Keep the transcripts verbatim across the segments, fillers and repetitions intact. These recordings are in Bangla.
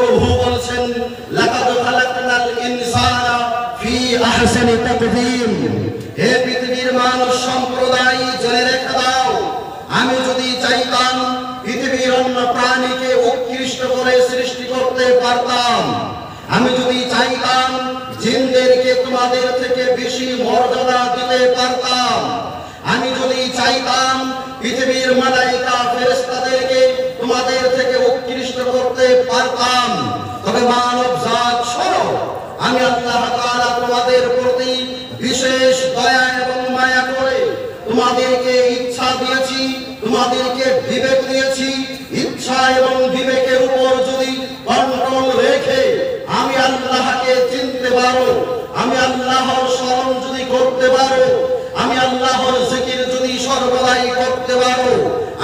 وهو بلسن لقد خلقنا الإنسان في أحسن تقديم هي بتدير مانوش شمبردائي جنريك داو عمي جدي جايتان بتدير مبراني کے اکرشت قرے سرشت کرتے پارتان عمي جدي جايتان جن دیر کے تمہادر تھے بشی مردنا دلے پارتان عمي جدي جايتان بتدير ملائکہ فرستدر کے تمہادر تھے اکرشت کرتے پارتان تبہ مانو بزاد شروع عمي اللہ تعالیٰ تمہادر پرتی বিশেষ দয়া এবং মায়া করে তোমাদেরকে ইচ্ছা দিয়েছি তোমাদেরকে বিবেক দিয়েছি ইচ্ছা এবং বিবেকের উপর যদি কন্ট্রোল রেখে আমি আল্লাহকে চিনতে পারো আমি আল্লাহর শরণ যদি করতে পারো আমি আল্লাহর জিকির যদি সর্বদাই করতে পারো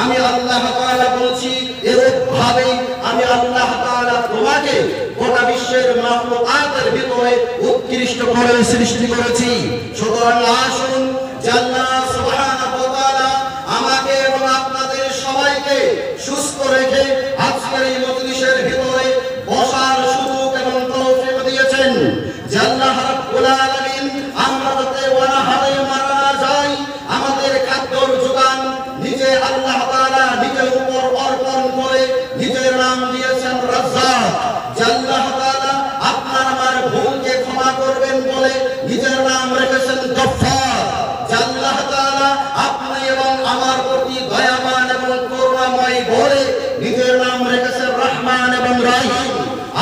আমি আল্লাহ তাআলা বলছি এভাবেই আমি আল্লাহ তাআলা তোমাকে গোটা বিশ্বের মাখলুকাতের ভিতরে উৎকৃষ্ট করে সৃষ্টি করেছি সুতরাং আসুন আল্লাহ সুবহানাহু ওয়া তাআলা আমাকে এবং আপনাদের সবাইকে সুস্থ রেখে আজকের এই মজলিসের ভিতরে বসার সুযোগ এবং তৌফিক দিয়েছেন আল্লাহ রাব্বুল আলামিন আমরা যাতে অনাহারে মারা না যাই আমাদের খাদ্যর যোগান নিজে আল্লাহ তাআলা নিজের উপর অর্পণ করে নিজের নাম দিয়েছেন রাজ্জাক আল্লাহ তাআলা আপনার আমার ভুলকে ক্ষমা করবেন বলে নিজের নাম রেখেছেন গফফার আল্লাহ তাআলা আপনি এবং আমার প্রতি দয়াবান এবং করুণাময় বলে নিজের নাম রেখেছেন রহমান এবং রহিম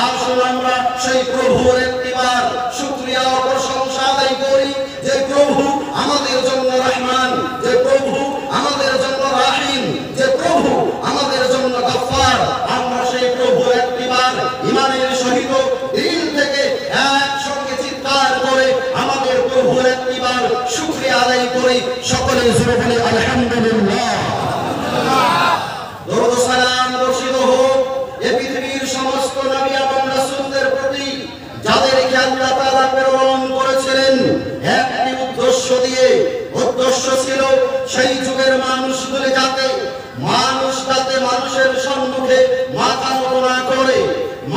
আসুন আমরা সেই প্রভুর ইবাদত শুকরিয়া ও প্রশংসা আদায় করি যে প্রভু আমাদের জন্য রহমান যে প্রভু আমাদের জন্য রহিম যে প্রভু আমাদের জন্য গফফার আমরা সেই প্রভুর ইবাদত ঈমানের সহিত দিল থেকে একসঙ্গে চিৎকার করে আমাদের প্রভুর ইবাদত শুকরিয়া আদায় করি সকলে জোরে বলি আলহামদুলিল্লাহ দরুদ ও সালাম বর্ষিত হোক এই পৃথিবীর সমস্ত নবী এবং রাসূলদের প্রতি যাদেরকে আল্লাহ তাআলা প্রেরণ করেছিলেন একটি উদ্দেশ্য দিয়ে উদ্দেশ্য ছিল সেই যুগের মানুষগুলি যাতে মানুষ যাতে মানুষের সম্মুখে মাথা নত না করে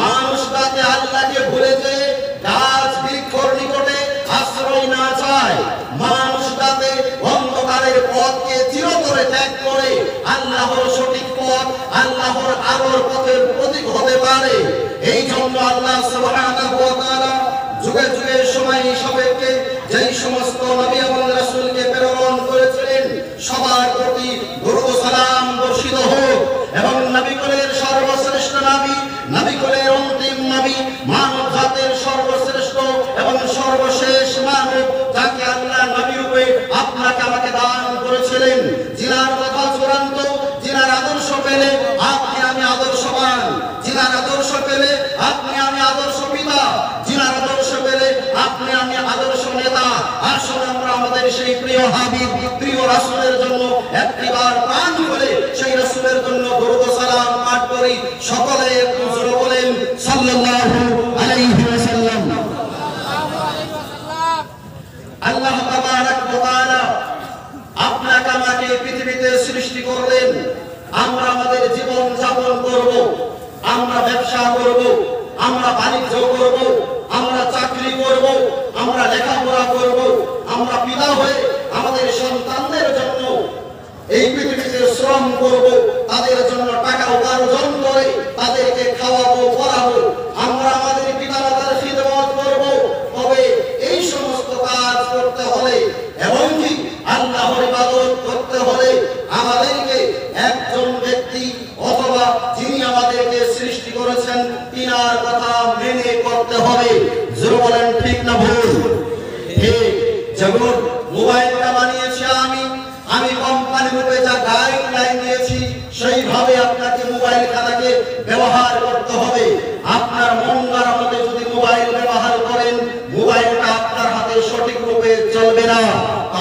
মানুষ যাতে আল্লাহকে ভুলে যায় গাছ বৃক্ষর নিকটে আশ্রয় না চায় মানুষ যাতে অন্ধকারের পথকে চিরতরে ত্যাগ করে আল্লাহর সঠিক পথ আল্লাহর আলোর পথের প্রতীক হতে পারে এই জন্য আল্লাহ সুবহানাহু ওয়া তাআলা যুগে যুগে সময় সাপেক্ষে যেই সমস্ত নবী এবং রাসূলকে প্রেরণ করেছিলেন সবার প্রতি দরুদ ও সালাম বর্ষিত হোক এবং নবী কুলের সর্বশ্রেষ্ঠ নবী নবী কুলের অন্তিম নবী মানব জাতির সর্বশ্রেষ্ঠ এবং সর্বশেষ মানব যাকে আল্লাহ নবী রূপে আপনাকে আমাকে দান করেছিলেন যিনার কথা চূড়ান্ত যিনার আদর্শ পেলে আপনি আমি আদর্শবান যিনার আদর্শ পেলে আপনি আমি আদর্শ পিতা যিনার আদর্শ পেলে আপনি আমি আদর্শ নেতা আসলে আমরা আমাদের সেই প্রিয় হাবিব প্রিয় রাসূলের জন্য একবার প্রাণ খুলে সেই রাসূলের জন্য দরুদ ও সালাম পাঠ করি সকলে হুজুর বলেন সাল্লাল্লাহু আলাইহি ওয়াসাল্লাম আল্লাহ তাবারাক ওয়া তাআলা আপনাকে আমাকে পৃথিবীতে সৃষ্টি করলেন আমরা আমাদের জীবন যাপন করব আমরা ব্যবসা করব আমরা বাণিজ্য করব আমরা চাকরি করব আমরা লেখাপড়া করব আমরা পিতা হয়ে আমাদের সন্তানদের জন্য এই পৃথিবীতে শ্রম করব তাদের জন্য টাকা উপার্জন করে তাদেরকে খাওয়াবো পড়াবো আমরা আমাদের পিতামাতার খিদমত করব তবে এই সমস্ত কাজ করতে হলে এবং কি আল্লাহর ইবাদত করতে হলে আমাদেরকে একজন ব্যক্তি অথবা যিনি আমাদেরকে সৃষ্টি করেছেন তিনার কথা মেনে করতে হবে যারা বলেন ঠিক না ভুল ঠিক যখন মোবাইলটা বানিয়েছি আমি আমি কোম্পানি রূপে যা গাইডলাইন দিয়েছি সেইভাবে আপনাকে মোবাইল খাতাকে ব্যবহার করতে হবে আপনার মন গড়া মতে যদি মোবাইল ব্যবহার করেন মোবাইলটা আপনার হাতে সঠিক রূপে চলবে না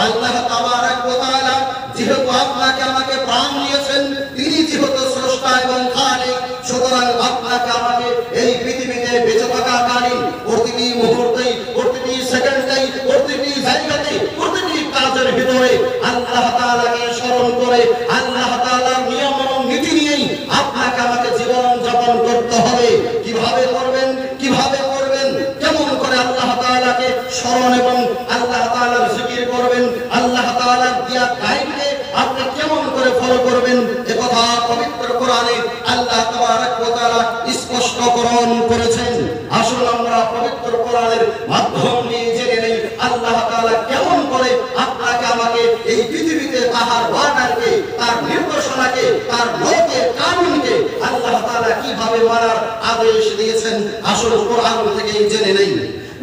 আল্লাহ তাবারাক ওয়া তাআলা যেহেতু আপনাকে আমাকে প্রাণ দিয়েছেন তিনি যেহেতু স্রষ্টা এবং খালিক সুতরাং আপনাকে আমাকে এই পৃথিবীতে বেঁচে থাকাকালীন প্রতিটি মুহূর্তেই প্রতিটি সেকেন্ডেই প্রতিটি জায়গাতে প্রতিটি কাজের ভিতরে আল্লাহ তাআলাকে স্মরণ করে আল্লাহ তাআলার নিয়ম এবং নীতি নিয়েই আপনাকে আমাকে জীবন যাপন করতে হবে কিভাবে করবেন কিভাবে করবেন কেমন করে আল্লাহ তাআলাকে স্মরণ এবং আল্লাহ তাআলার জিকির করবেন আল্লাহ তাআলার দিয়া টাইমকে আপনি কেমন করে ফলো করবেন এ কথা পবিত্র কোরআনে আল্লাহ তাবারক ওয়া তাআলা স্পষ্টকরণ করেছেন আসুন আমরা পবিত্র কোরআনের মাধ্যম দিয়ে জেনে নেই আল্লাহ তাআলা কেমন করে আপনাকে আমাকে এই পৃথিবীতে তাহার ওয়াদাকে তার নির্দেশনাকে তার নয়কে কানুনকে আল্লাহ তাআলা কিভাবে মানার আদেশ দিয়েছেন আসুন কোরআন থেকে জেনে নেই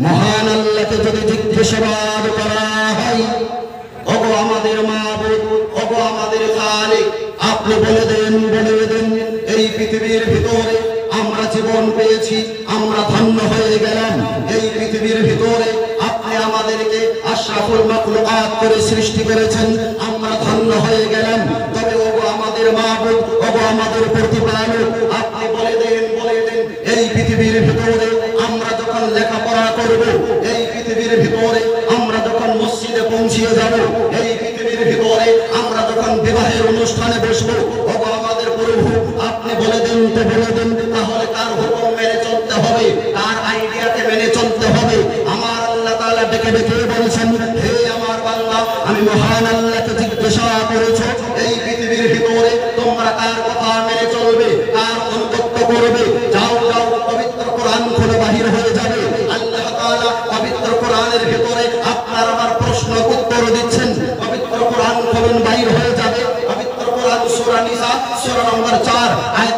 মহান আল্লাহকে যদি জিজ্ঞাসাবাদ করা হয় ওগো আমাদের মাবুদ ওগো আমাদের খালিক আপনি বলে দেন বলে দেন এই পৃথিবীর ভিতরে আমরা জীবন পেয়েছি আমরা ধন্য হয়ে গেলাম এই পৃথিবীর ভিতরে আপনি আমাদেরকে আশরাফুল মাখলুকাত করে সৃষ্টি করেছেন আমরা ধন্য হয়ে গেলাম তবে ওগো আমাদের মাবুদ ওগো আমাদের প্রতিপালক আপনি বলে দেন বলে দেন এই পৃথিবীর ভিতরে আমরা যখন লেখাপড়া করব এই পৃথিবীর ভিতরে আমরা যখন মসজিদে পৌঁছে যাব এই পৃথিবীর ভিতরে আমরা যখন বিবাহের অনুষ্ঠানে বসব ওগো আমাদের প্রভু আপনি বলে দেন বলে দেন তাহলে কার হুকুম মেনে চলতে হবে কার আইডিয়াতে মেনে চলতে হবে আমার আল্লাহ তাআলা ডেকে ডেকে বলেছেন হে আমার বান্দা আমি মহান আল্লাহকে জিজ্ঞাসা করেছো এই পৃথিবীর ভিতরে তোমরা কার কথা মেনে চলবে কার অনুগত্য করবে যাও যাও পবিত্র কোরআন খুলে বাহির হয়ে যাবে আল্লাহ তাআলা পবিত্র কোরআনের ভিতরে আপনার আমার প্রশ্ন উত্তর দিচ্ছেন পবিত্র কোরআন খুলে বাহির হয়ে যাবে পবিত্র কোরআন সূরা নিসা সূরা নম্বর চার আয়াত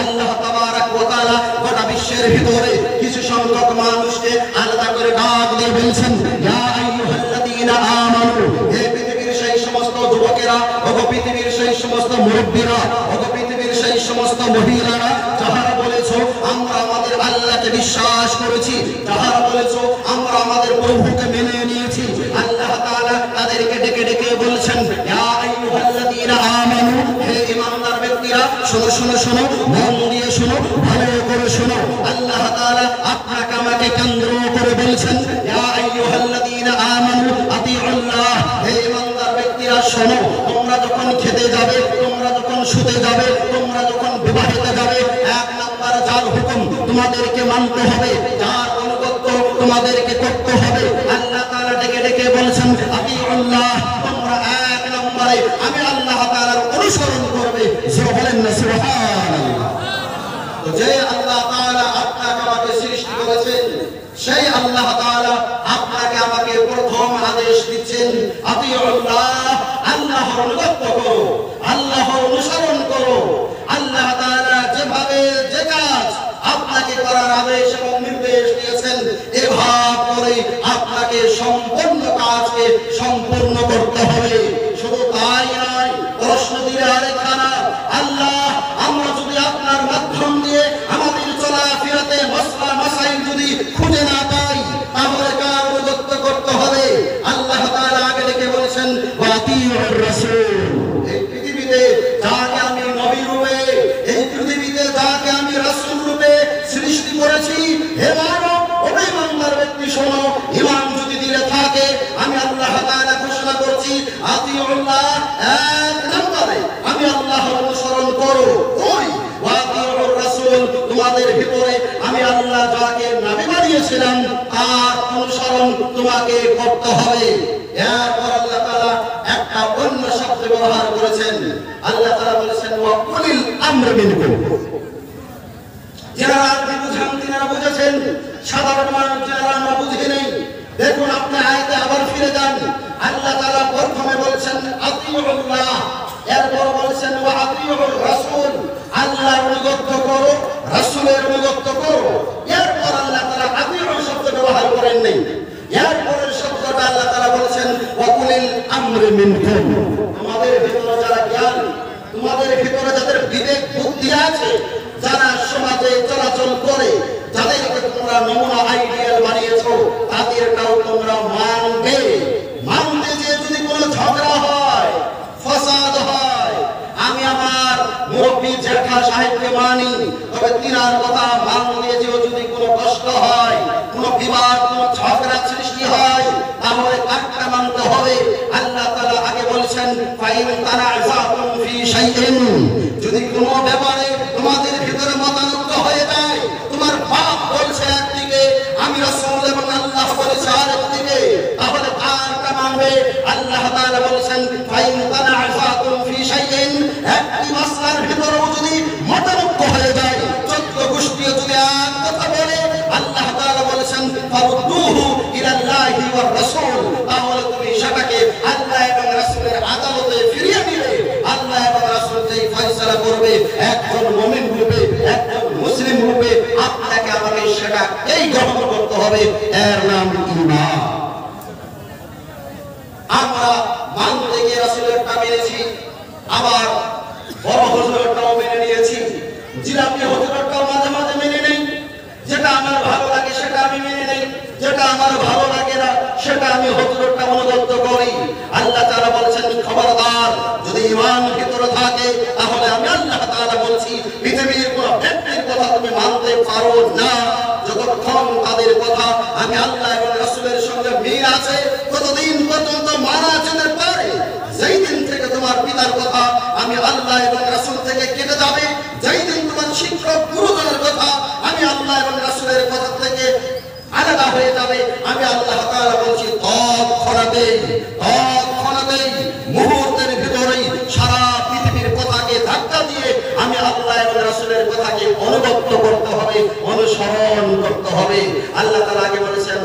আল্লাহ তাবারাক ওয়া তাআলা গোটা বিশ্বের ভিতরে কিছু সংখ্যক মানুষকে আলাদা করে ডাক দিয়ে বলছেন ইয়া আইয়ুহাল্লাযীনা আমানু হে পৃথিবীর সেই সমস্ত যুবকেরা ও পৃথিবীর সেই সমস্ত মুরব্বীরা ও পৃথিবীর সেই সমস্ত মহিলারা যারা বলেছো আমরা আমাদের আল্লাহকে বিশ্বাস করেছি যারা বলেছো আমরা আমাদের প্রভুকে মেনে নিয়েছি আল্লাহ তাআলা তাদেরকে ডেকে ডেকে বলছেন ইয়া আইয়ুহাল্লাযীনা আমানু হে ঈমানদার ব্যক্তিরা শোনো শোনো শোনো মন দিয়ে শোনো ভালো করে শোনো আল্লাহ তাআলা আপনাকে আমাকে কেন্দ্র করে বলছেন ইয়া আইয়ুহাল্লাযীনা আমানু আতিউল্লাহ হে ঈমানদার ব্যক্তিরা শোনো তোমরা যখন খেতে যাবে তোমরা যখন শুতে যাবে তোমরা যখন বিবাহিত যাবে এক নাম্বার যার হুকুম তোমাদেরকে মানতে হবে যার অনুগত্য তোমাদেরকে করতে হবে আল্লাহ তাআলা ডেকে ডেকে বলছেন আতিউল্লাহ তোমরা এক নম্বরে আমি আল্লাহ তাআলার অনুসরণ করবে বলেন না সুবহানাল্লাহ তো যে আল্লাহ তাআলা আপনাকে আমাকে সৃষ্টি করেছেন সেই আল্লাহ তাআলা আপনাকে আমাকে প্রথম আদেশ দিচ্ছেন আতিউল্লাহ আল্লাহর অনুগত করো আল্লাহর অনুসরণ করো আল্লাহ তাআলা যেভাবে যে কাজ আপনাকে করার আদেশ এবং নির্দেশ দিয়েছেন এভাবে করে আপনাকে সম্পূর্ণ কাজকে সম্পূর্ণ করতে হবে শুধু তাই নয় প্রশ্ন দিলে আরেকটা না আল্লাহ আমরা যদি আপনার মাধ্যম দিয়ে আমাদের চলাফেরাতে মাসলা মাসাইল যদি খুঁজে না পাই তাহলে কার অনুগত্য করতে হবে আল্লাহ তাআলা আগে লিখে বলেছেন ওয়াতিউর রাসূল এই পৃথিবীতে যাকে আমি নবী রূপে এই পৃথিবীতে যাকে আমি রাসূল রূপে সৃষ্টি করেছি হে মানব অভিমানদার ব্যক্তি শোনো ঈমান যদি দিলে থাকে আমি আল্লাহ তাআলা ঘোষণা করছি আতিউল্লাহ এক নম্বরে আমি আল্লাহর অনুসরণ করো ওই ওয়াতিউর রাসূল তোমাদের ভিতরে আমি আল্লাহ যাকে নবী বানিয়েছিলাম তার অনুসরণ তোমাকে করতে হবে এরপর আল্লাহ তাআলা একটা অন্য শব্দ ব্যবহার করেছেন আল্লাহ তাআলা বলেছেন ওয়া কুলিল আমর মিনকুম যারা আপনি বুঝান তিনারা বুঝেছেন সাধারণ মানুষ যারা আমরা বুঝি নেই দেখুন আপনি আয়াতে আবার ফিরে যান আল্লাহ তাআলা প্রথমে বলেছেন আতিউল্লাহ এরপর বলেছেন ওয়া আতিউর রাসূল আল্লাহর অনুগত করো রাসূলের অনুগত করো এরপর আল্লাহ তাআলা আতিউর শব্দ ব্যবহার করেন নাই এরপরের শব্দটা আল্লাহ তাআলা বলেছেন ওয়া কুলিল আমরি মিনকুম তোমাদের ভিতরে যারা জ্ঞান তোমাদের ভিতরে যাদের বিবেক বুদ্ধি আছে যারা সমাজে চলাচল করে যাদেরকে তোমরা নমুনা আইডিয়াল বানিয়েছো তাদেরটাও তোমরা মানবে মানবে যে যদি কোনো ঝগড়া হয় ফাসাদ হয় আমি আমার মুরব্বী জেঠা সাহেবকে মানি তবে তিনার কথা মানলে যে যদি কোনো কষ্ট হয় কোনো বিবাদ কোনো ঝগড়া সৃষ্টি হয় তাহলে কাটটা মানতে হবে আল্লাহ তাআলা আগে বলেছেন ফাইন তারা আজাকুম ফি শাইইন যদি কোনো ব্যাপারে তোমাদের ভিতরে মত না এই জগৎ করতে হবে এর নাম ঈমান আমরা মানতে গিয়ে রাসূলের তা মেনেছি আবার বড় হুজুরের তাও মেনে নিয়েছি জিলাপি হুজুরের তাও মাঝে মাঝে মেনে নেই যেটা আমার ভালো লাগে সেটা আমি মেনে নেই যেটা আমার ভালো লাগে না সেটা আমি হুজুরের তা অনুগত করি আল্লাহ তাআলা বলেছেন খবরদার যদি ঈমান ভিতরে থাকে তাহলে আমি আল্লাহ তাআলা বলছি পৃথিবীর কোন ব্যক্তির কথা তুমি মানতে পারো না যতক্ষণ তাদের কথা আমি আল্লাহ এবং রাসূলের সঙ্গে মিল আছে ততদিন পর্যন্ত মানা যেতে পারে যেই দিন থেকে তোমার পিতার কথা আমি আল্লাহ এবং রাসূল থেকে কেটে যাবে যেই দিন তোমার শিক্ষক গুরুজনের কথা আমি আল্লাহ এবং রাসূলের কথা থেকে আলাদা হয়ে যাবে আমি আল্লাহ তাআলা বলছি তৎক্ষণাতেই তৎক্ষণাতেই মুহূর্তের ভিতরেই সারা পৃথিবীর কথাকে ধাক্কা দিয়ে আমি আল্লাহ এবং রাসূলের কথাকে অনুগত করতে হবে অনুসরণ করতে হবে আল্লাহ তাআলা আগে বলেছেন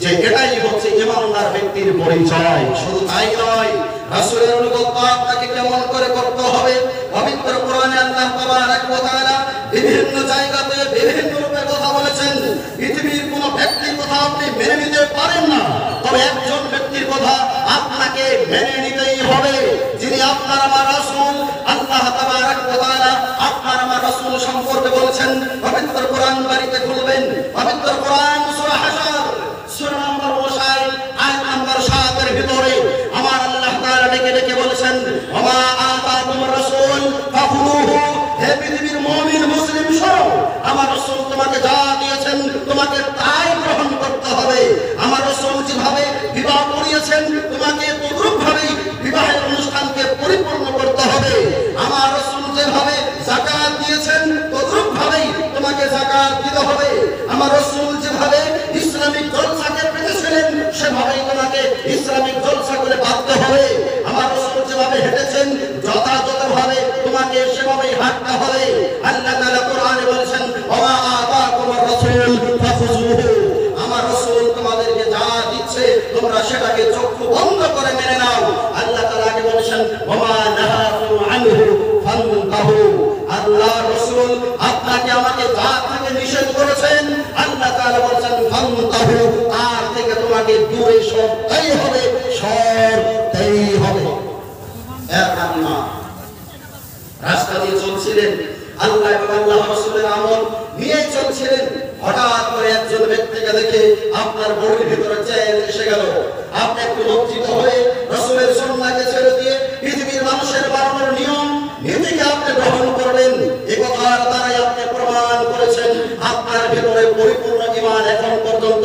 যে এটাই হচ্ছে ইমানদার ব্যক্তির পরিচয় শুধু তাই নয় রাসূলের অনুগত আপনাকে কেমন করে করতে হবে পবিত্র কোরআনে আল্লাহ তাবারক ওয়া তাআলা বিভিন্ন জায়গাতে বিভিন্ন রূপে কথা বলেছেন পৃথিবীর কোন ব্যক্তির কথা আপনি মেনে নিতে পারেন না তবে একজন ব্যক্তির কথা আপনাকে মেনে নিতেই হবে যিনি আপনার আমার রাসূল আল্লাহ তাবারক ওয়া তাআলা আপনার আমার রাসূল সম্পর্কে বলেছেন পবিত্র কোরআন বাড়িতে খুলবেন পবিত্র কোরআন সূরা হাসর সূরা নাম্বার উনষাট আয়াত নাম্বার সাত এর ভিতরে আমার আল্লাহ তাআলা ডেকে ডেকে বলেছেন ওয়া আতাকুমুর রাসূল ফাকুলুহু হে পৃথিবীর মুমিন মুসলিম শোনো আমার রাসূল তোমাকে যা দিয়েছেন তোমাকে তাই গ্রহণ করতে হবে আমার রাসূল যেভাবে বিবাহ করিয়েছেন তোমাকে তদ্রূপভাবে বিবাহের অনুষ্ঠানকে পরিপূর্ণ করতে হবে আমার রাসূল যেভাবে যাকাত দিয়েছেন তদ্রূপভাবে তোমাকে যাকাত দিতে হবে আমার রাসূল যেভাবে ইসলামিক জলসাকে পেতেছিলেন সেভাবে তোমাকে ইসলামিক জলসাগুলো বাঁধতে হবে আমার রাসূল যেভাবে হেঁটেছেন যথাযথভাবে তোমাকে সেভাবে হাঁটতে হবে আল্লাহ তাআলা কোরআনে বলেছেন ওয়া আতাকুমুর রাসূল ফাখুযুহু আমার রাসূল তোমাদেরকে যা দিচ্ছে তোমরা সেটাকে চক্ষু বন্ধ করে মেনে নাও আল্লাহ তাআলা আগে বলেছেন ওয়া নাহাকুম আনহু ফানতাহু আল্লাহ রাসূল আপনাকে আমাকে যা থেকে নিষেধ করেছেন আল্লাহ তাআলা বলেছেন ফানতাহু তার থেকে তোমাকে দূরে সরতেই হবে সরতেই হবে এর আম্মা রাস্তা দিয়ে চলছিলেন আল্লাহ এবং আল্লাহ রাসূলের আমল নিয়ে চলছিলেন হঠাৎ করে একজন ব্যক্তিকে দেখে আপনার বডির ভিতরে চ্যাল এসে গেল আপনি একটু লজ্জিত হয়ে রাসূলের সুন্নাহকে ছেড়ে দিয়ে পৃথিবীর মানুষের বানানোর নিয়ম নীতিকে আপনি গ্রহণ করলেন এই কথার দ্বারাই আপনি প্রমাণ করেছেন আপনার ভিতরে পরিপূর্ণ ঈমান এখন পর্যন্ত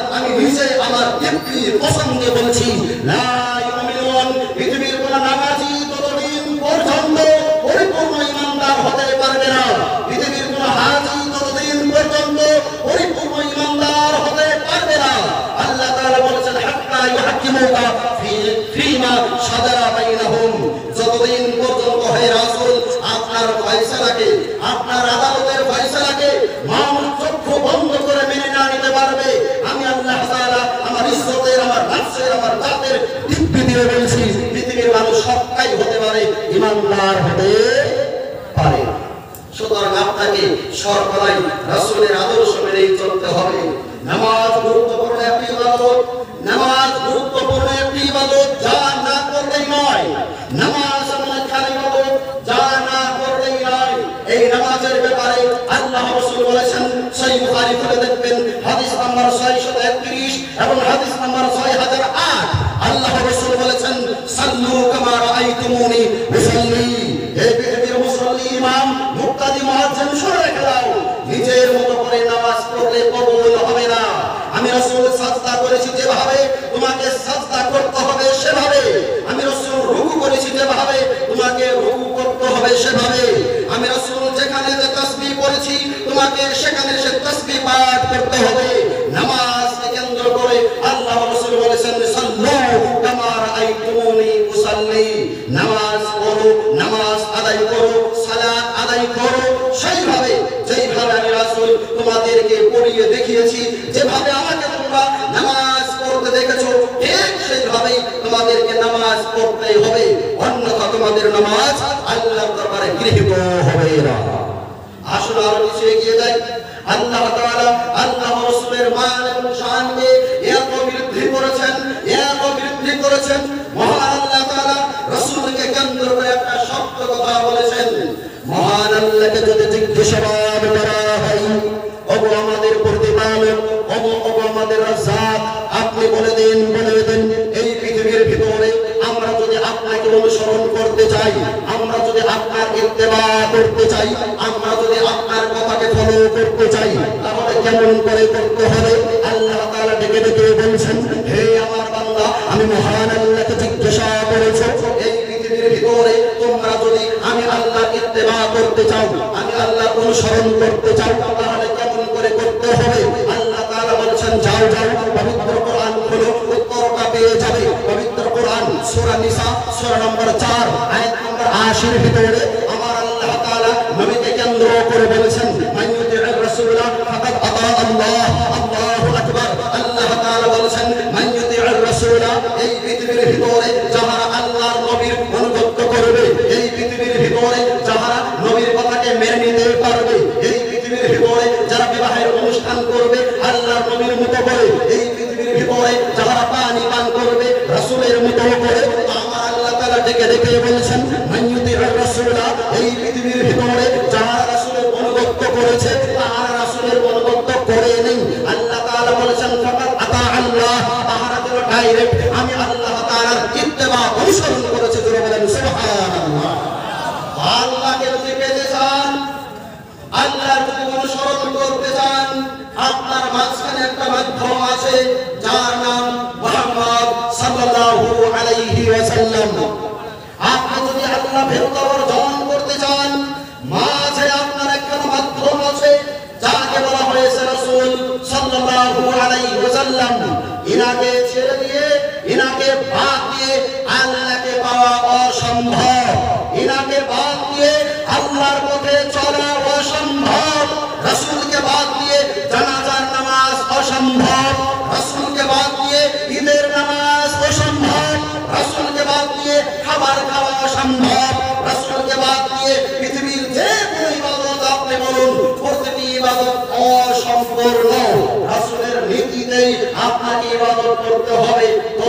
আমি নিজে আমার ব্যক্তি পছন্দে বলছি লা ইউমিনুন পৃথিবীর কোন নামাজি ততদিন পর্যন্ত পরিপূর্ণ ইমানদার হতে পারবে না পৃথিবীর কোন হাজি ততদিন পর্যন্ত পরিপূর্ণ ইমানদার হতে পারবে না আল্লাহ তাআলা বলেছেন হাত্তা ইউহাক্কিমুকা ফি ফিমা শাজারা বাইনাহুম যতদিন পর্যন্ত হে রাসূল আপনার ফয়সালাকে আপনার আদালতের ফয়সালাকে মানুষ চক্ষু বন্ধ করে মেনে না নিতে পারবে আমি আল্লাহ তাআলা আমার ইজ্জতের আমার নফসের আমার জাতের দিব্যি দিয়ে বলছি পৃথিবীর মানুষ সবটাই হতে পারে ইমানদার হতে পারে সুতরাং আপনাকে সর্বদাই রাসূলের আদর্শ মেনেই চলতে হবে নামাজ গুরুত্বপূর্ণ একটি ইবাদত নামাজ গুরুত্বপূর্ণ একটি ইবাদত যা না করলেই নয় নামাজ এই নামাজের ব্যাপারে আল্লাহ রাসূল বলেছেন সহিহ বুখারী থেকে দেখবেন হাদিস নাম্বার ছয়শ একত্রিশ এবং হাদিস নাম্বার ছয় হাজার আট আল্লাহ রাসূল বলেছেন সাল্লু কামা রাআইতুমুনি বিসাল্লি হে পৃথিবীর মুসল্লি ইমাম মুক্তাদি মুয়াজ্জিন শুনে রেখে দাও নিজের মতো করে নামাজ পড়লে কবুল হবে না আমি রাসূল সাজদা করেছি যেভাবে তোমাকে সাজদা করতে হবে সেভাবে আমি রাসূল রুকু করেছি যেভাবে তোমাকে রুকু করতে হবে সেভাবে আমি রাসূল যেখানে যে তাসবিহ করেছি তোমাকে সেখানে সে তাসবিহ পাঠ করতে হবে নামাজ কেন্দ্র করে আল্লাহ রাসূল বলেছেন সাল্লু কামা রাআইতুমুনি উসাল্লি নামাজ পড়ো নামাজ আদায় করো সালাত আদায় করো সেইভাবে যেইভাবে আমি রাসূল তোমাদেরকে পড়িয়ে দেখিয়েছি যেভাবে আমাকে তোমরা নামাজ পড়তে দেখেছো ঠিক সেইভাবেই তোমাদেরকে নামাজ পড়তে হবে অন্যথা তোমাদের নামাজ আল্লাহর দরবারে গৃহীত হবে না আসুন আর কিছু এগিয়ে যাই আল্লাহ তাআলা আল্লাহ রাসূলের মান এবং শানকে এত বৃদ্ধি করেছেন এত বৃদ্ধি করেছেন মহান আল্লাহ তাআলা রাসূলকে কেন্দ্র করে একটা শব্দ কথা বলেছেন মহান আল্লাহকে যদি জিজ্ঞাসা করা হয় ও আমাদের প্রতিপালক ও আমাদের রাজ্জাক আপনি বলে দিন বলে দিন এই পৃথিবীর ভিতরে আমরা যদি আপনাকে অনুসরণ করতে চাই আমরা যদি আপনার ইত্তেবা করতে চাই আমরা যদি আপনার কথাকে ফলো করতে চাই তাহলে কেমন করে করতে হবে আল্লাহ তাআলা ডেকে ডেকে বলেন হে আমার বান্দা আমি মহান আল্লাহকে জিজ্ঞাসা করেছো এই পৃথিবীর ভিতরে তোমরা যদি আমি আল্লাহর ইত্তেবা করতে চাও আমি আল্লাহর অনুসরণ করতে চাও তাহলে কেমন করে করতে হবে আল্লাহ তাআলা বলেন যাও যাও পবিত্র কোরআন খোলো উত্তরটা পেয়ে যাবে পবিত্র কোরআন সূরা নিসা সূরা নম্বর চার আয়াত নম্বর আশি এর ভিতরে আমার আল্লাহ তাআলা নবীকে কেন্দ্র করে বলেছেন মাইয়ুতিউর রাসূলা ফাকাদ আতা আল্লাহ আল্লাহু আকবার আল্লাহ তাআলা বলেছেন মাইয়ুতিউর রাসূলা এই পৃথিবীর ভিতরে যারা আল্লাহর নবীর অনুগত করবে এই পৃথিবীর ভিতরে যারা নবীর কথাকে মেনে নিতে পারবে এই পৃথিবীর ভিতরে যারা বিবাহের অনুষ্ঠান করবে আল্লাহর নবীর মত করে এই পৃথিবীর ভিতরে যারা পানি পান করবে রাসূলের মত করে আমার আল্লাহ তাআলা ডেকে ডেকে বলেছেন মাইয়ুতিউর রাসূলা এই পৃথিবীর ভিতরে যারা রাসূলের অনুগত করেছে আর রাসূলের অনুগত করে নেই আল্লাহ তাআলা বলেছেন ফাকাত আতা আল্লাহ তাআলা তাআলা ডাইরেক্ট আমি আল্লাহ তাআলার ইত্তেবা অনুসরণ করেছে যারা বলেন সুবহানাল্লাহ আল্লাহকে যদি পেতে চান আল্লাহর যদি অনুসরণ করতে চান আপনার মাঝখানে একটা মাধ্যম আছে যার নাম মুহাম্মদ সাল্লাল্লাহু আলাইহি ওয়াসাল্লাম আপনি যদি আল্লাহ ভেতর জন করতে চান মাঝে আপনার একটা মাধ্যম আছে যাকে বলা হয়েছে রাসূল সাল্লাল্লাহু আলাইহি ওয়াসাল্লাম ইনাকে ছেড়ে দিয়ে ইনাকে বাদ দিয়ে আল্লাহকে পাওয়া অসম্ভব ইনাকে বাদ দিয়ে আল্লাহর পথে চলা অসম্ভব রাসূলকে বাদ দিয়ে জানাজার নামাজ অসম্ভব রাসূলকে বাদ দিয়ে ঈদের নামাজ অসম্ভব রাসূলকে বাদ দিয়ে খাবার খাওয়া অসম্ভব রাসূলকে বাদ দিয়ে পৃথিবীর যে কোনো ইবাদত আপনি বলুন প্রতিটি ইবাদত অসম্পূর্ণ রাসূলের নীতিতেই আপনাকে ইবাদত করতে হবে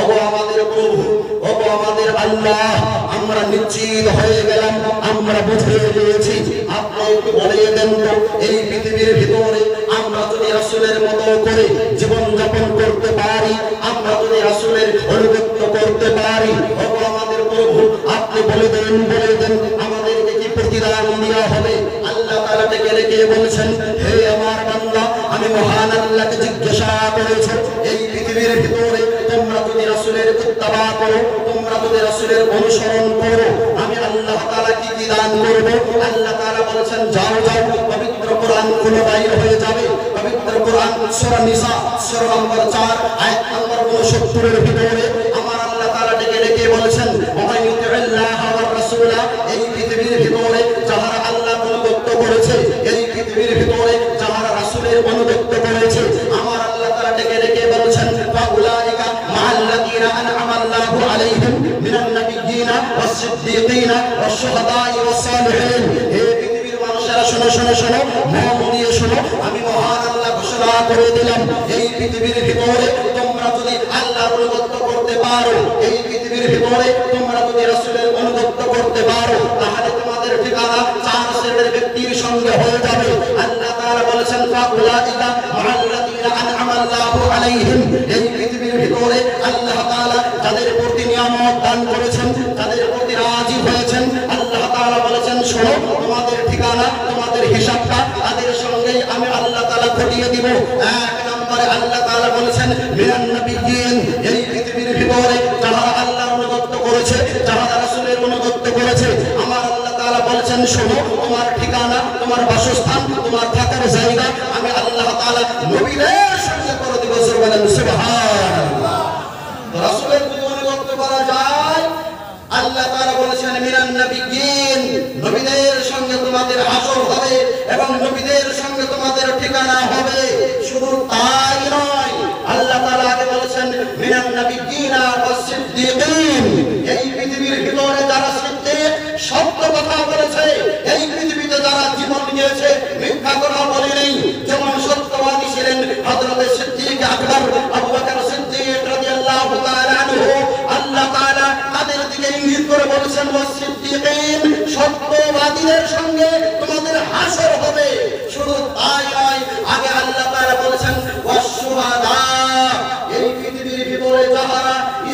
ওগো আমাদের প্রভু ওগো আমাদের আল্লাহ আমরা নিশ্চিত হয়ে গেলাম আমরা বুঝে নিয়েছি আপনি একটু বলিয়ে দেন এই পৃথিবীর ভিতরে আমরা যদি রাসূলের মতো করে জীবন যাপন করতে পারি আমরা যদি রাসূলের অনুগত করতে পারি ওগো আমাদের প্রভু আপনি বলে দেন বলে দেন আমাদেরকে কি প্রতিদান দেওয়া হবে আল্লাহ তাআলা ডেকে ডেকে বলেছেন হে আমার বান্দা আমি মহান আল্লাহকে জিজ্ঞাসা করেছি এই পৃথিবীর ভিতরে তোমরা যদি রাসূলের ইত্তেবা করো তোমরা যদি রাসূলের অনুসরণ করো আমি আল্লাহ তাআলা কি কি দান করব আল্লাহ তাআলা বলেছেন যাও যাও পবিত্র কোরআন খুলে বাইর হয়ে যাবে পবিত্র কোরআন সূরা নিসা সূরা নম্বর চার আয়াত নম্বর ঊনসত্তর এর ভিতরে আমার আল্লাহ তাআলা ডেকে ডেকে বলেছেন ওয়াইয়ুতিল্লাহ ওয়ার রাসূলা এই পৃথিবীর ভিতরে যারা আল্লাহর অনুগত করেছে এই পৃথিবীর ভিতরে যারা রাসূলের অনুগত করেছে আমার আল্লাহ তাআলা ডেকে ডেকে বলেছেন ফাউলাইকা মাআল্লাযীনা আনআমা আল্লাহু আলাইহিম মিনান নাবিয়্যিনা ওয়াস-সিদ্দীকীনা ওয়াশ-শুহাদাই ওয়াস-সালিহীন হে পৃথিবীর মানুষেরা শোনো শোনো শোনো মন দিয়ে শোনো আমি মহান আল্লাহ ঘোষণা করে দিলাম এই পৃথিবীর ভিতরে তোমরা যদি আল্লাহর অনুগত করতে পারো এই পৃথিবীর ভিতরে তোমরা যদি রাসূলের অনুগত করতে পারো তাহলে তোমাদের ঠিকানা চার শ্রেণীর ব্যক্তির সঙ্গে হয়ে যাবে আল্লাহ তাআলা বলেছেন ফাউলাইকা মাআল্লাযীনা আনআমা আল্লাহু আলাইহিম এই পৃথিবীর ভিতরে من النبيين يكتبين في بوري ترى الله منقط كورشة ترى رسول الله منقط كورشة أمار الله تعالى بلشان شنو أمار ثقانا أمار باشوستان أمار ثقار زايدا أمي الله تعالى نبي لا شمس كورتي بسر ولا نسبحان رسول الله منقط كورشة الله تعالى بلشان من النبيين نبي لا شمس كورتي حشر هذي এবং নবীদের সঙ্গে তোমাদের ঠিকানা হবে শুধু তাই নয় আল্লাহ তাআলা আগে বলেছেন মিনান নাবিয়িনা ওয়াস সিদ্দীকিন এই পৃথিবীর ভিতরে যারা সিদ্দীক সত্য কথা বলেছে এই পৃথিবীতে যারা জীবন দিয়েছে মিথ্যা কথা বলেনি যেমন সত্যবাদী ছিলেন হযরত সিদ্দীক আকবর আবু বকর সিদ্দীক রাদিয়াল্লাহু তাআলা আনহু আল্লাহ তাআলা তাদের দিকে ইঙ্গিত করে বলেছেন ওয়াস সিদ্দীকিন সত্যবাদীদের সঙ্গে তোমাদের হাসর হবে শুধু তাই নয় আগে আল্লাহ তাআলা বলেছেন ওয়াস শুহাদা এই পৃথিবীর ভিতরে যারা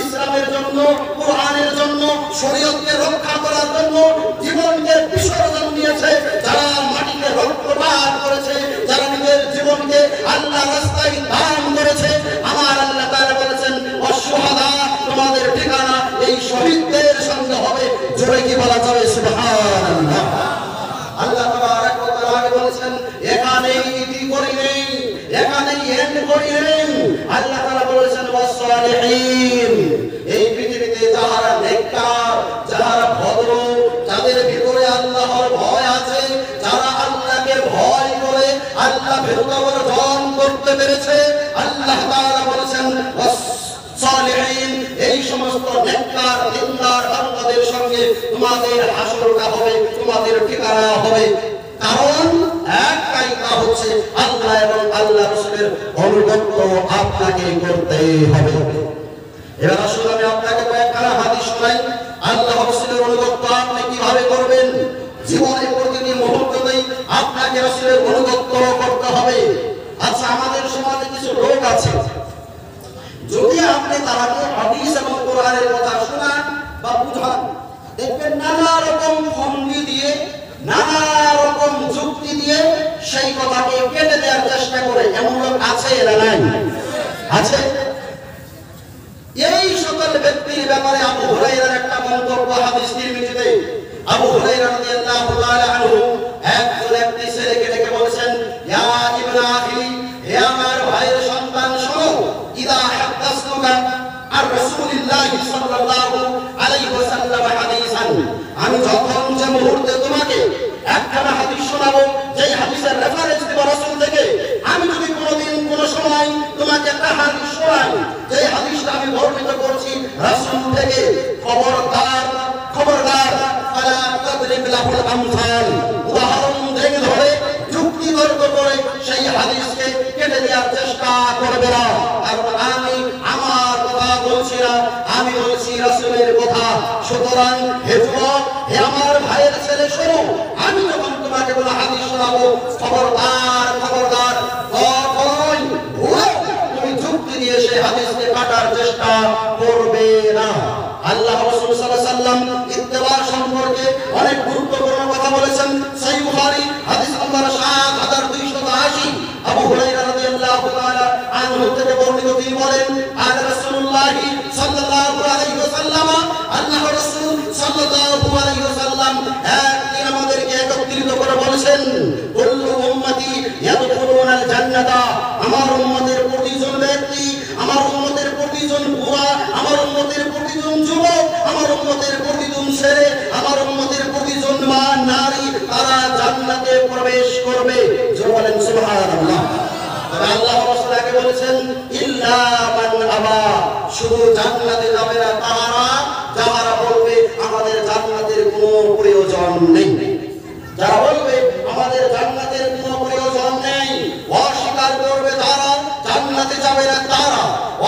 ইসলামের জন্য কুরআনের জন্য শরীয়তকে রক্ষা করার জন্য জীবনকে বিসর্জন দিয়েছে যারা মাটিকে রক্তপাত করেছে যারা নিজের জীবনকে আল্লাহ রাস্তায় দান করেছে আমার আল্লাহ তাআলা বলেছেন ওয়াস শুহাদা তোমাদের ঠিকানা এই শহীদদের সঙ্গে হবে জোরে কি বলা যাবে সুবহানাল্লাহ আল্লাহ তাবারক ওয়া তাআলা বলেছেন এখানে ইতি করি নেই এখানে এন্ড করি নেই আল্লাহ তাআলা বলেছেন ওয়াস সালিহিন এই পৃথিবীতে যারা নেককার যারা ভদ্র যাদের ভিতরে আল্লাহর ভয় আছে যারা আল্লাহকে ভয় করে আল্লাহ ভীরুতার জন করতে পেরেছে আল্লাহ তাআলা বলেছেন ওয়াস সালিহিন এই সমস্ত নেককার দিনদার বান্দাদের সঙ্গে তোমাদের হাসরটা হবে তোমাদের ঠিকানা হবে কারণ একটাই তা হচ্ছে আল্লাহ এবং আল্লাহ রাসূলের অনুগত্য আপনাকে করতে হবে এবার আসুন আমি আপনাকে কয়েকটা হাদিস শোনাই আল্লাহ রাসূলের অনুগত্য আপনি কিভাবে করবেন জীবনে প্রতিদিন মুহূর্তেই আপনাকে রাসূলের অনুগত্য করতে হবে আচ্ছা আমাদের সমাজে কিছু লোক আছে যদি আপনি তাকে হাদিস এবং কোরআনের কথা শোনান বা বুঝান দেখবেন নানা রকম ফন্দি দিয়ে নানা রকম যুক্তি দিয়ে সেই কথাকে কেটে দেওয়ার চেষ্টা করে এমন লোক আছে না নাই আছে এই সকল ব্যক্তির ব্যাপারে আবু হুরায়রার একটা মন্তব্য হাদিস তিরমিজিতে আবু হুরায়রা রাদিয়াল্লাহু তাআলা আনহু একজন ব্যক্তি ছেলেকে ডেকে বলেছেন ইয়া ইবনা আখি হে আমার ভাইয়ের সন্তান শোনো ইদা হাদাসতুকা আর রাসূলুল্লাহ সাল্লাল্লাহু আলাইহি ওয়াসাল্লাম হাদিসান আমি যখন যে মুহূর্তে তোমাকে একখানা হাদিস শোনাবো যেই হাদিসের রেফারেন্স দেব রাসূল থেকে আমি যদি কোনোদিন কোনো সময় তোমাকে একটা হাদিস শোনাই যেই হাদিসটা আমি বর্ণিত করছি রাসূল থেকে খবরদার খবরদার ফালা তাদরিব লাহুল আমসাল উদাহরণ থেকে ধরে যুক্তি তর্ক করে সেই হাদিসকে কেটে দেওয়ার চেষ্টা করবে না কারণ আমি আমার কথা বলছি না আমি বলছি রাসূলের কথা সুতরাং হে যুবক হে আমার ভাইয়ের ছেলে শোনো আমি যখন তোমাকে বলা হাদিস শোনাবো খবরদার খবরদার কখনোই তুমি যুক্তি দিয়ে সেই হাদিসকে কাটার চেষ্টা করবে না আল্লাহ রাসূল সাল্লাল্লাহু আলাইহি ওয়াসাল্লাম ইত্তেবা সম্পর্কে অনেক গুরুত্বপূর্ণ কথা বলেছেন সহিহ বুখারী হাদিস নম্বর সাত হাজার দুইশত আশি আবু হুরায়রা রাদিয়াল্লাহু তাআলা আনহু থেকে বর্ণিত তিনি বলেন আর রাসূলুল্লাহ সাল্লাল্লাহু আলাইহি ওয়াসাল্লাম আল্লাহ রাসূল সাল্লাল্লাহু আলাইহি ওয়াসাল্লাম একদিন আমাদেরকে একত্রিত করে বলেছেন কুল্লু উম্মতি ইয়াদখুলুনাল জান্নাতা আমার উম্মতের প্রতিজন ব্যক্তি আমার উম্মতের প্রতিজন বুয়া আমার উম্মতের প্রতিজন যুবক আমার উম্মতের প্রতিজন ছেলে আমার উম্মতের প্রতিজন মা নারী তারা জান্নাতে প্রবেশ করবে যারা বলেন সুবহানাল্লাহ তবে আল্লাহ রাসূল আগে বলেছেন ইল্লা মান আবা শুধু জান্নাতে যাবে না তারা যারা বলবে আমাদের জান্নাতের কোনো প্রয়োজন নেই যারা বলবে আমাদের জান্নাতের কোনো প্রয়োজন নেই অস্বীকার করবে তারা জান্নাতে যাবে না তারা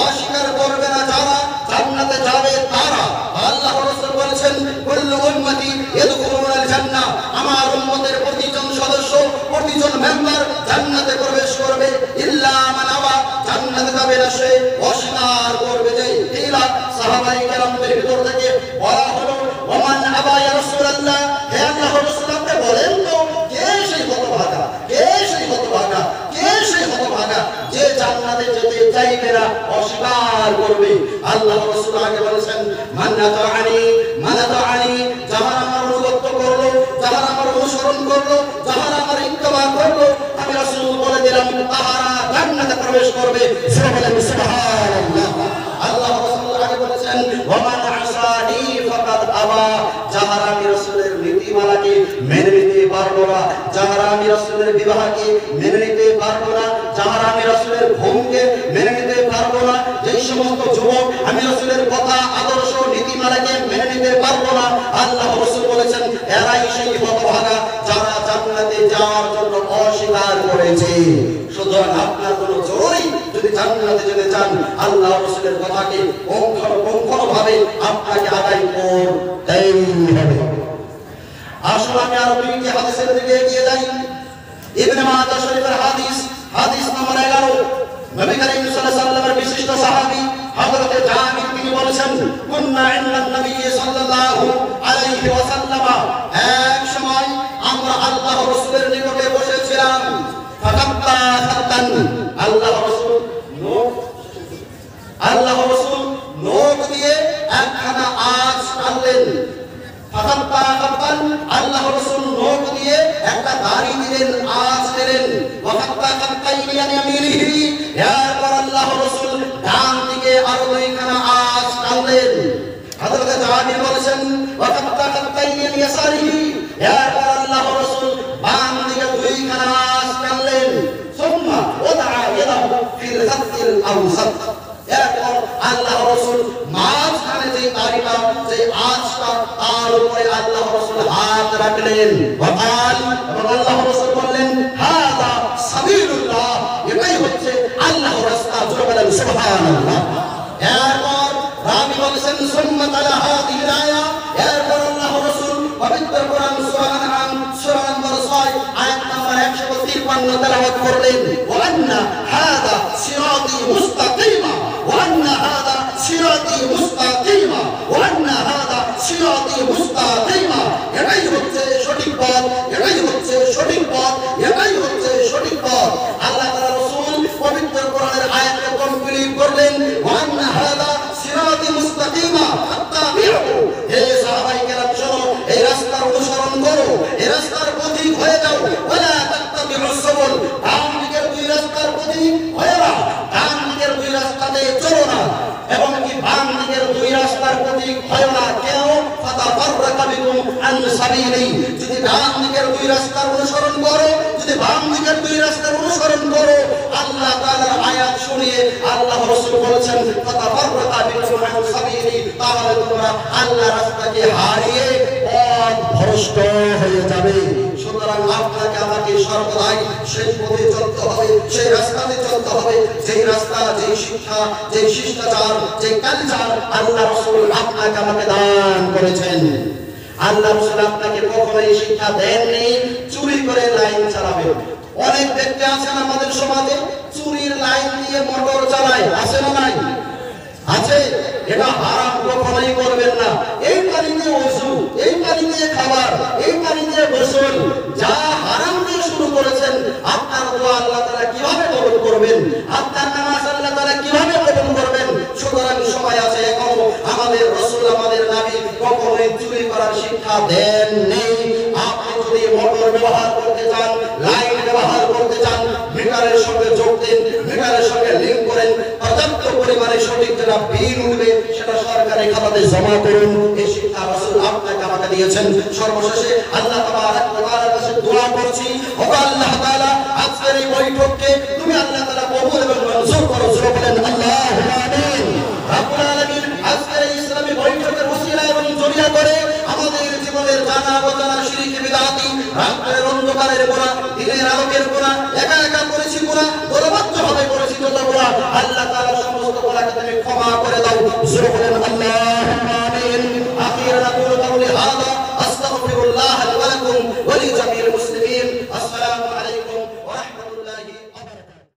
অস্বীকার করবে না যারা জান্নাতে যাবে তারা আল্লাহ রাসূল বলেছেন কুল্লু উম্মতি ইয়াদখুলুনাল জান্নাহ আমার উম্মতের প্রতিজন সদস্য প্রতিজন মেম্বার জান্নাতে প্রবেশ করবে ইল্লা মান আবা জান্নাতে যাবে না সে অস্বীকার করবে যে ইলা সাহাবায়ে কেরামদের ভিতর থেকে বলা হলো ওমান আবা ইয়া রাসূলুল্লাহ হে আল্লাহর রাসূল আপনি বলেন তো কে সেই হতভাগা কে সেই হতভাগা কে সেই ولكم ولجميع